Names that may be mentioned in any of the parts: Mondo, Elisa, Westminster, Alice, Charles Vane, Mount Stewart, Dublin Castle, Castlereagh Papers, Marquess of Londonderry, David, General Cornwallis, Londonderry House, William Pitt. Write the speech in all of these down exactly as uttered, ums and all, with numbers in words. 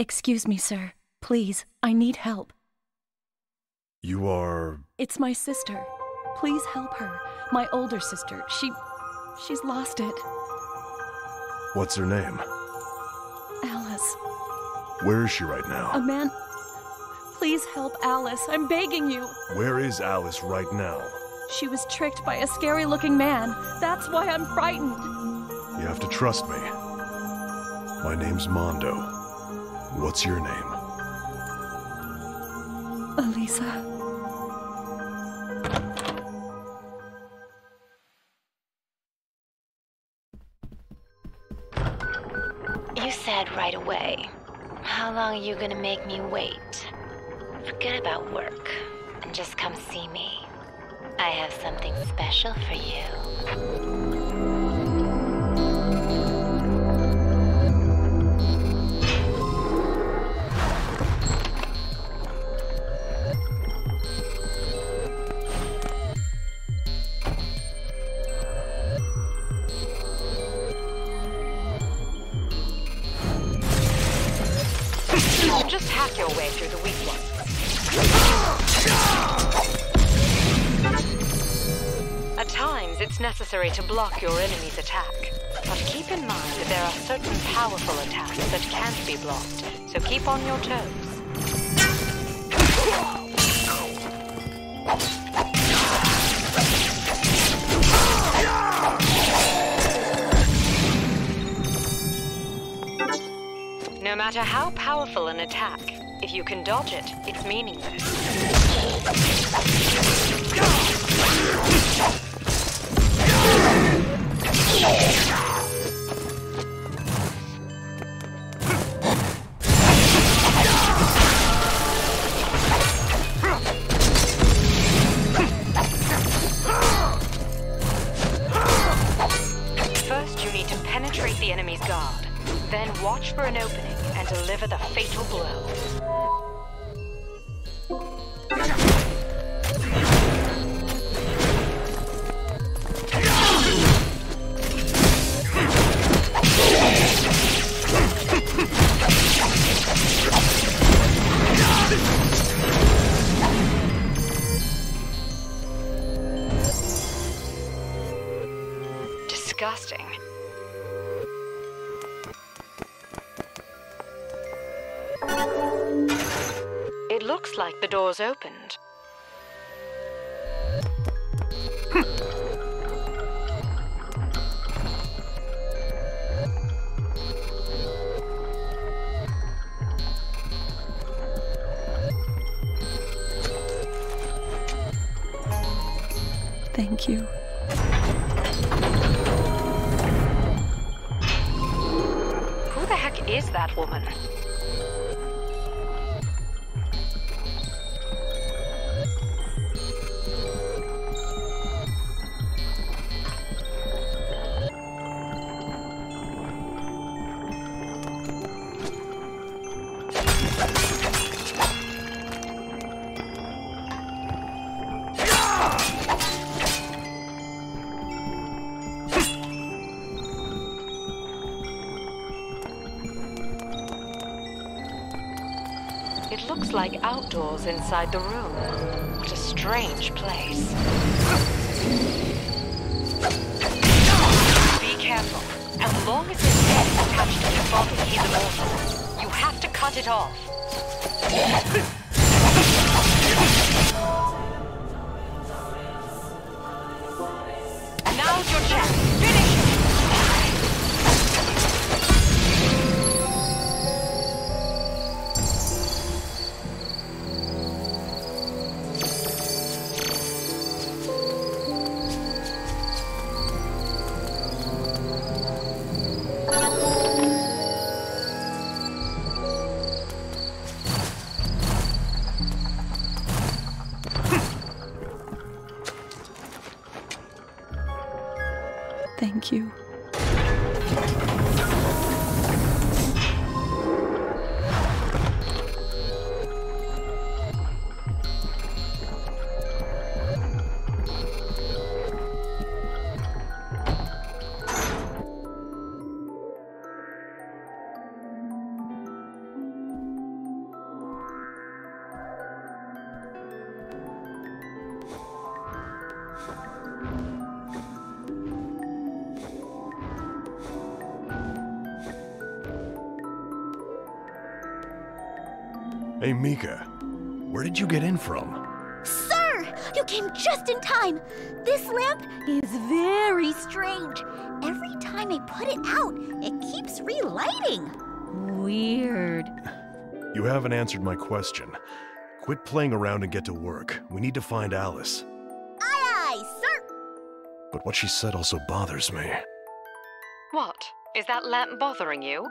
Excuse me, sir. Please, I need help. You are... It's my sister. Please help her. My older sister. She... she's lost it. What's her name? Alice. Where is she right now? A man... Please help Alice. I'm begging you. Where is Alice right now? She was tricked by a scary-looking man. That's why I'm frightened. You have to trust me. My name's Mondo. What's your name? Elisa. You said right away. How long are you gonna make me wait? Forget about work and just come see me. I have something special for you. Just hack your way through the weak ones. At times, it's necessary to block your enemy's attack. But keep in mind that there are certain powerful attacks that can't be blocked, so keep on your toes. No matter how powerful an attack, if you can dodge it, it's meaningless. First, you need to penetrate the enemy's guard. Then watch for an opening and deliver the fatal blow. Disgusting. It looks like the door's opened. Hm. Thank you. Who the heck is that woman? It looks like outdoors inside the room. What a strange place. Be careful. As long as this head is attached to your body, he's immortal. You have to cut it off. Now's your chance. Finish him! Thank you. Hey, Mika, where did you get in from? Sir, you came just in time. This lamp is very strange. Every time I put it out, it keeps relighting. Weird. You haven't answered my question. Quit playing around and get to work. We need to find Alice. Aye, aye, sir. But what she said also bothers me. What? Is that lamp bothering you?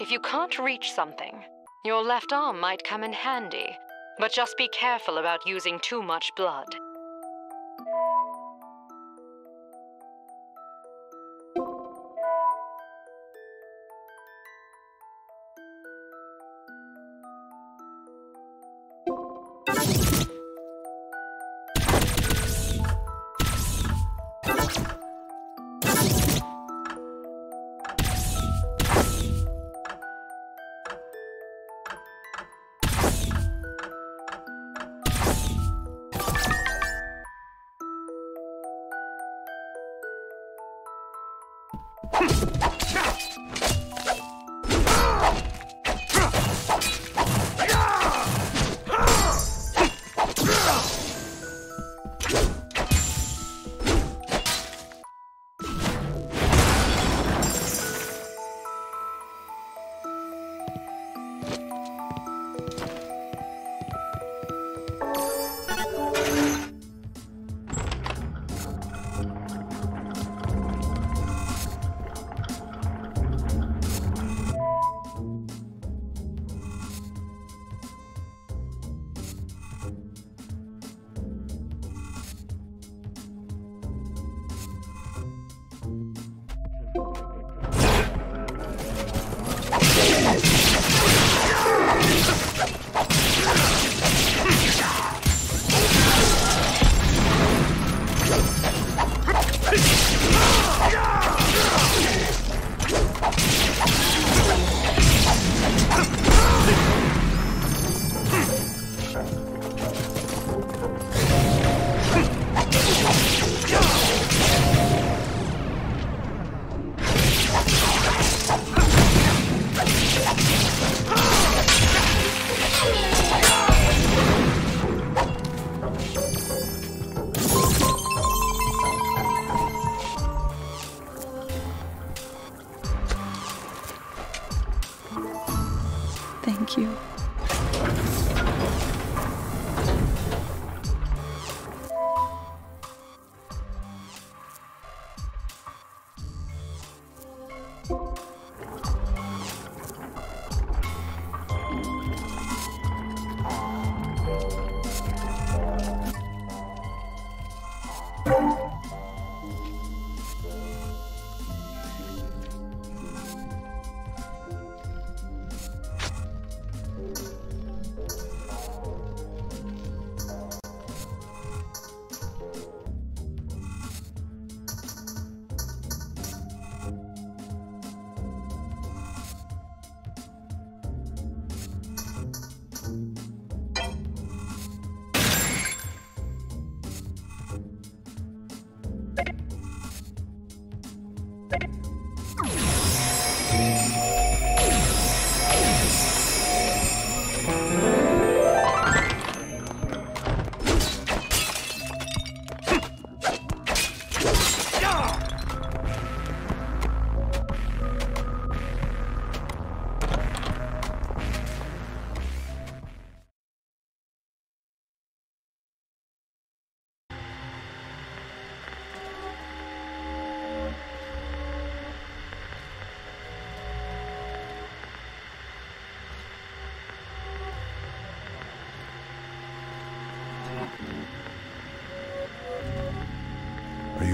If you can't reach something, your left arm might come in handy. But just be careful about using too much blood. Thank you.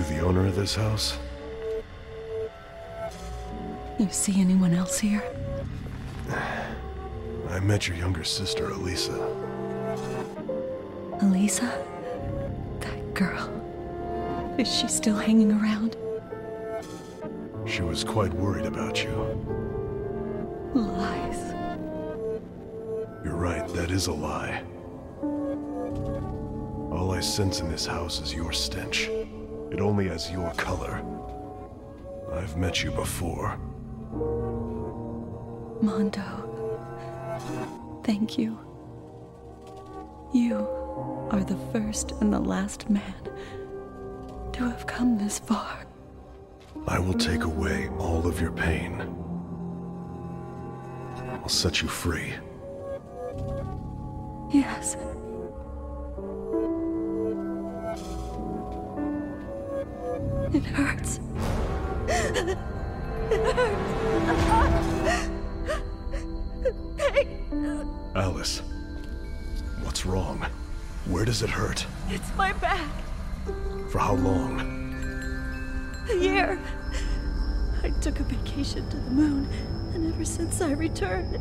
The owner of this house? You see anyone else here? I met your younger sister, Elisa. Elisa? That girl. Is she still hanging around? She was quite worried about you. Lies. You're right, that is a lie. All I sense in this house is your stench. It only has your color. I've met you before. Mondo. Thank you. You are the first and the last man to have come this far. I will take away all of your pain. I'll set you free. Yes. It hurts. It hurts. Alice, what's wrong? Where does it hurt? It's my back. For how long? A year. I took a vacation to the moon, and ever since I returned,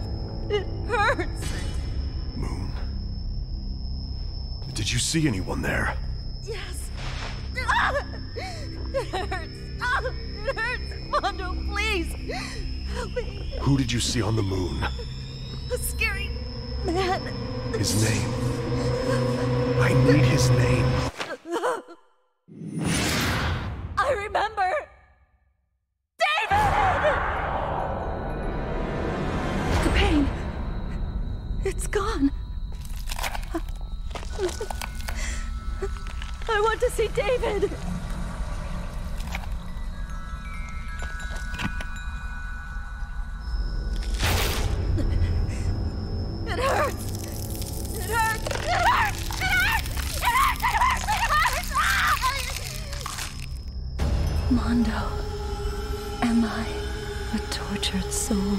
it hurts. Moon? Did you see anyone there? Yes. Ah! It hurts. Ah! It hurts. Mondo, please. Help me. Who did you see on the moon? A scary man. His name. I need his name. I remember. David! The pain. It's gone. I want to see David. Mondo, am I a tortured soul?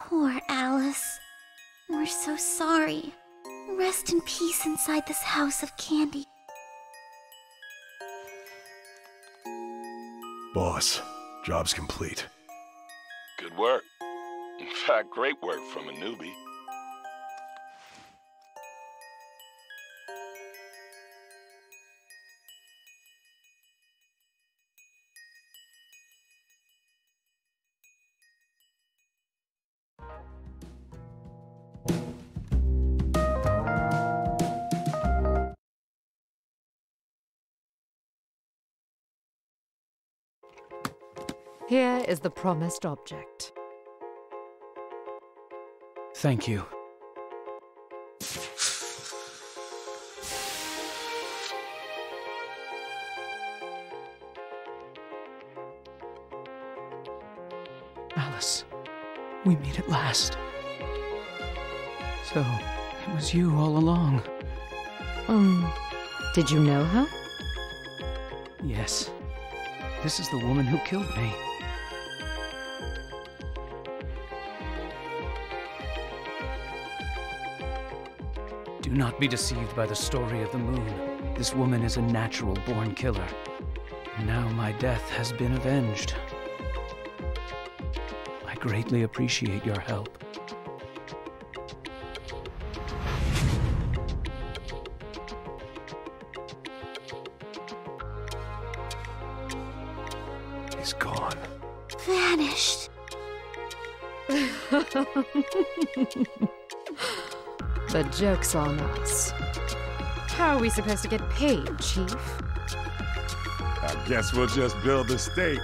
Poor Alice. We're so sorry. Rest in peace inside this house of candy. Boss, job's complete. Good work. In fact, great work from a newbie. Here is the promised object. Thank you. Alice. We meet at last. So, it was you all along. Um, did you know her? Yes. This is the woman who killed me. Do not be deceived by the story of the moon. This woman is a natural-born killer. And now my death has been avenged. I greatly appreciate your help. He's gone. Vanished. The joke's on us. How are we supposed to get paid, Chief? I guess we'll just build a stake.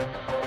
Thank you.